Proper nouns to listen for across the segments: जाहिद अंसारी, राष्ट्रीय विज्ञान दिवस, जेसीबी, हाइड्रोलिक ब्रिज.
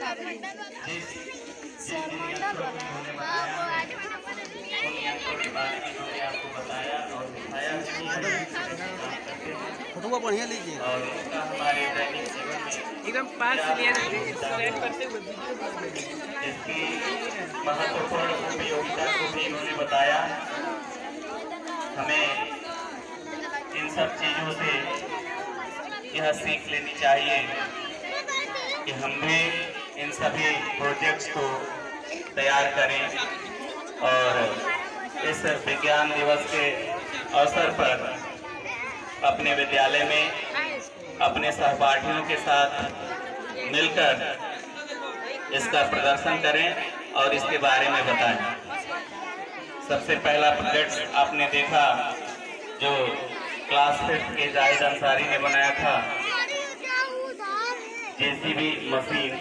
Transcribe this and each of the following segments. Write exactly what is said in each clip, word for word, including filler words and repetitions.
का ब्रिज सरमंडल वाला आपको बताया और फोटो बढ़िया लीजिए और हमारे एकदम पास लिया करते हुए इसकी महत्वपूर्ण उपयोगिता को भी उन्होंने बताया। हमें इन सब चीज़ों से यह सीख लेनी चाहिए कि हम भी इन सभी प्रोजेक्ट्स को तैयार करें और इस विज्ञान दिवस के अवसर पर अपने विद्यालय में अपने सहपाठियों के साथ मिलकर इसका प्रदर्शन करें और इसके बारे में बताएं। सबसे पहला प्रोजेक्ट आपने देखा जो क्लास फिफ्थ के जाहिद अंसारी ने बनाया था, जेसीबी मशीन,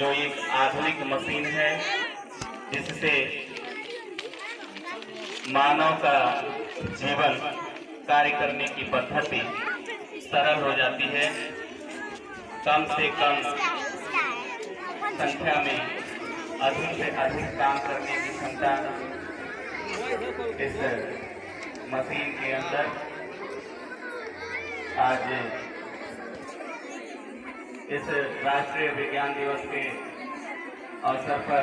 जो एक आधुनिक मशीन है जिससे मानव का जीवन कार्य करने की पद्धति सरल हो जाती है। कम से कम संख्या में अधिक से अधिक काम करने की क्षमता इस मशीन के अंदर आज इस राष्ट्रीय विज्ञान दिवस के अवसर पर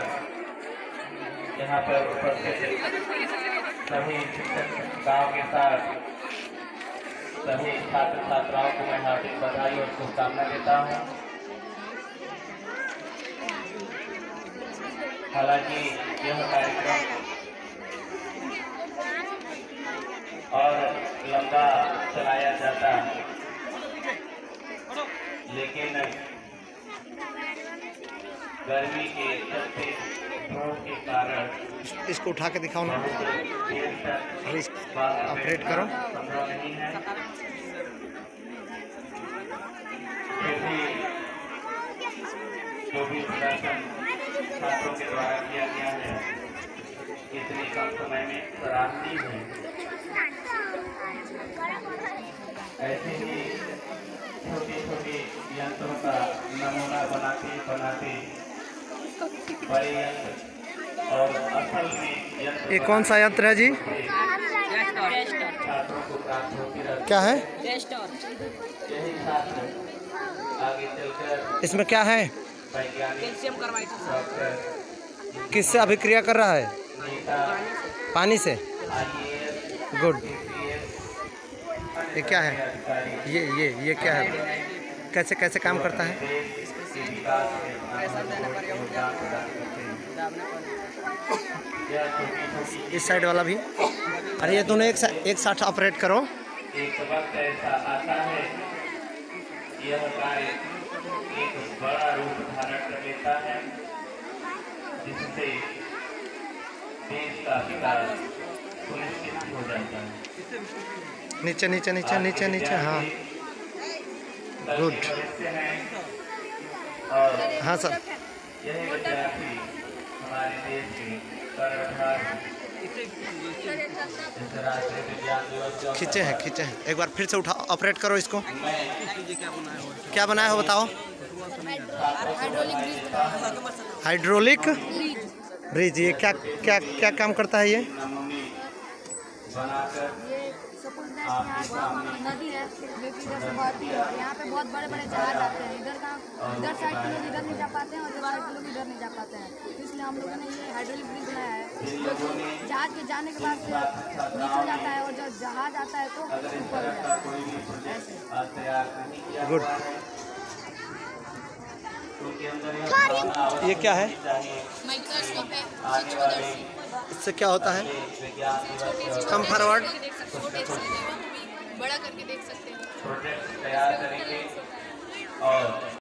यहाँ पर उपस्थित सभी शिक्षक शिक्षिकाओं के साथ सभी छात्र छात्राओं को मैं हार्दिक बधाई और शुभकामना देता हूँ। हालांकि यह कार्यक्रम और लंबा चलाया जाता है, लेकिन गर्मी के चलते धूप के कारण इसको उठा के दिखाओ ना, अपडेट करो। जो भी प्रदर्शन छात्रों के द्वारा किया गया है इतने कम समय में सराहनीय है। ऐसे ही छोटे छोटे यंत्रों का नमूना बनाते बनाते बड़े यंत्र और असल में यंत्र, ये कौन सा यंत्र है जी? छात्रों को प्राप्त होती रहती है। क्या है? यही छात्र आगे चलकर इसमें क्या है, किससे अभिक्रिया कर रहा है? पानी से। गुड। ये क्या है? ये ये ये क्या है? कैसे कैसे काम करता है? इस साइड वाला भी? अरे ये दोनों एक साथ एक साथ ऑपरेट करो। यह कार्य एक बड़ा रूप धारण कर लेता है जिससे देश का विकास सुनिश्चित हो जाता है। नीचे नीचे नीचे नीचे नीचे हाँ, गुड। और हाँ सर, यही विद्यार्थी हमारे देश के कर्णधार हैं। खींचे हैं खींचे हैं एक बार फिर से उठा, ऑपरेट करो इसको। क्या बनाया हो बताओ? हाइड्रोलिक ब्रिज। ये क्या क्या क्या काम करता है? ये नदी है जैसे बहती है और यहाँ पे बहुत बड़े बड़े जहाज आते हैं। इधर का इधर साइड के लोग इधर नहीं जा पाते हैं और इधर साइड के लोग इधर नहीं जा पाते हैं, इसलिए हम लोगों ने ये हाइड्रोलिक ब्रिज बनाया है क्योंकि जहाज के जाने के बाद नीचे जाता है और जब जहाज आता है तो ऊपर हो जाता है। ऐसे गुड। ये क्या है? माइक्रोस्कोप है। इससे क्या होता है? कम फॉरवर्ड बड़ा करके देख सकते हैं।